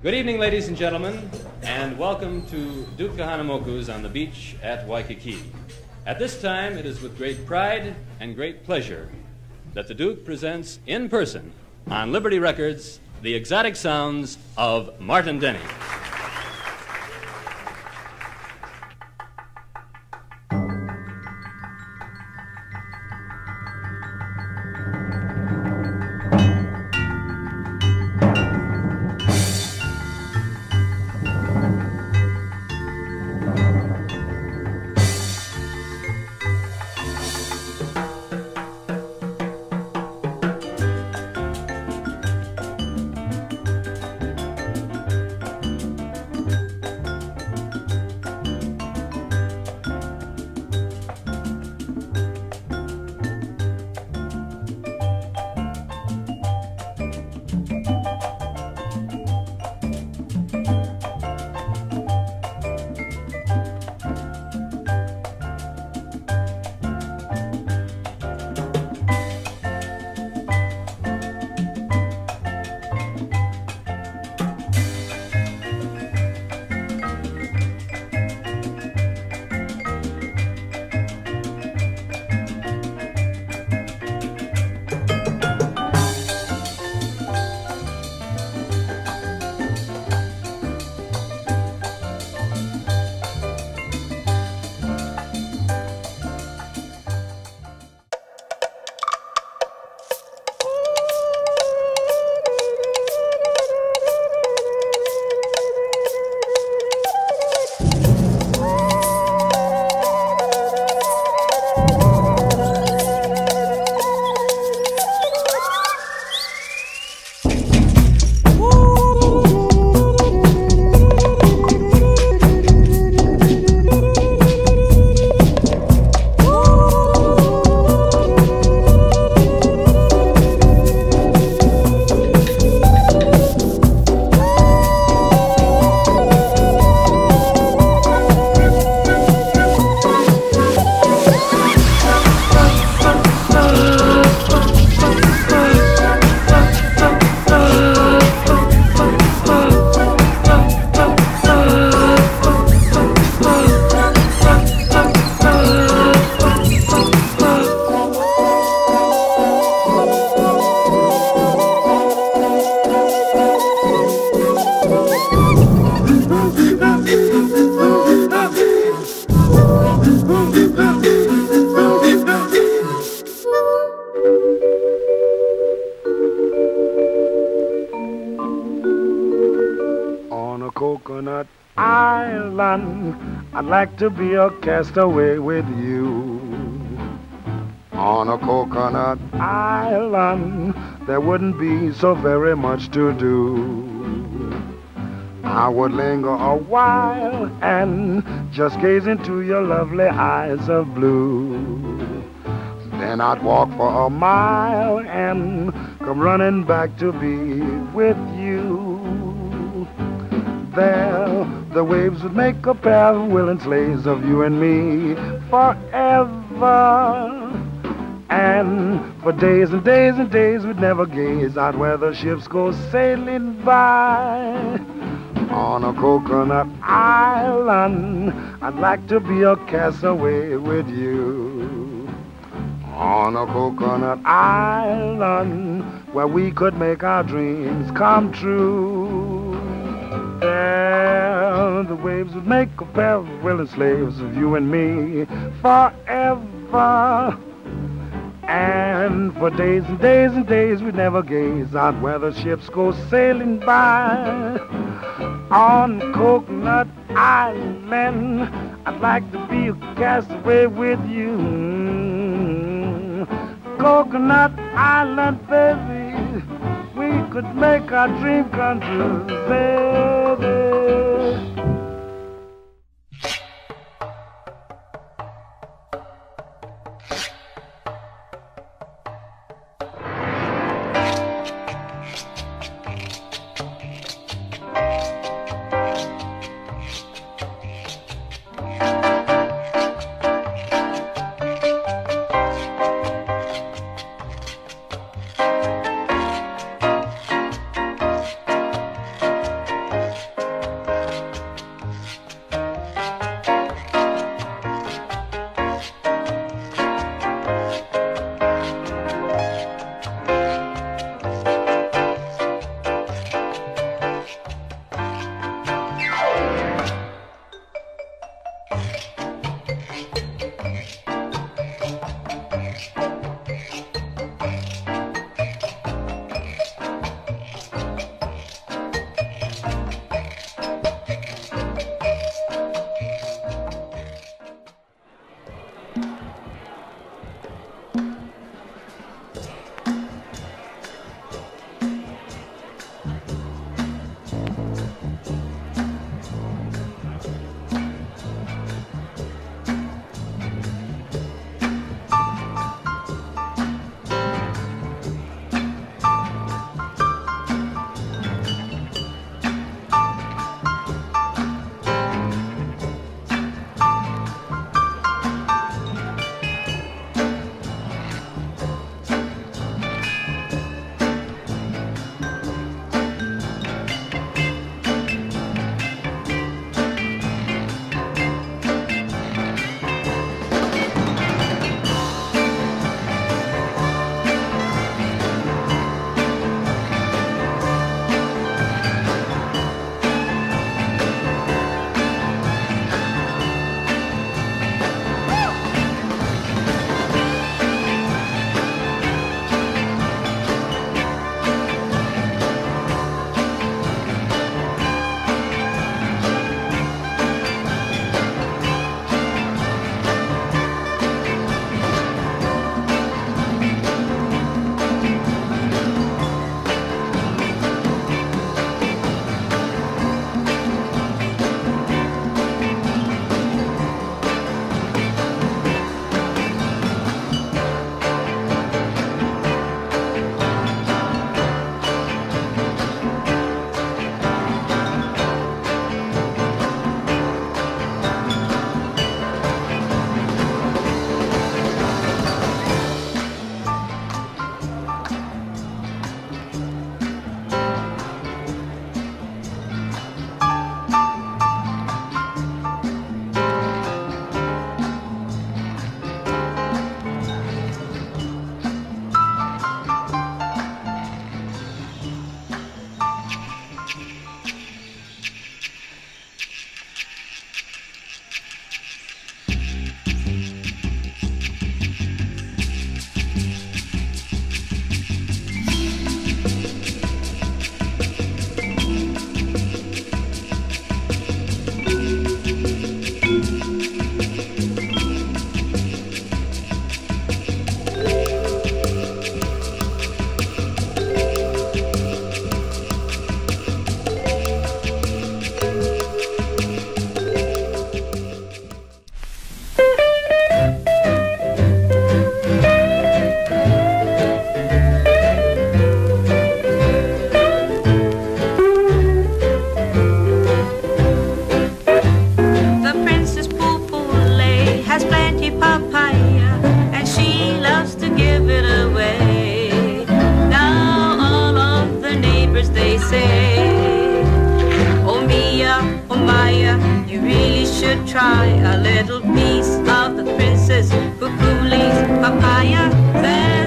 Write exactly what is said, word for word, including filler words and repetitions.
Good evening, ladies and gentlemen, and welcome to Duke Kahanamoku's on the beach at Waikiki. At this time, it is with great pride and great pleasure that the Duke presents in person on Liberty Records the exotic sounds of Martin Denny. I'd like to be a castaway with you. On a coconut island, there wouldn't be so very much to do. I would linger a while and just gaze into your lovely eyes of blue. Then I'd walk for a mile and come running back to be with you. There the waves would make a pair of willing slaves of you and me forever. And for days and days and days we'd never gaze out where the ships go sailing by. On a coconut island, I'd like to be a castaway with you. On a coconut island, where we could make our dreams come true. There the waves would make a pair of willing slaves of you and me forever. And for days and days and days we'd never gaze out where the ships go sailing by. On Coconut Island, I'd like to be a castaway with you. Mm-hmm. Coconut Island, baby, we could make our dream come true, baby. You really should try a little piece of the princess Kukuli's papaya.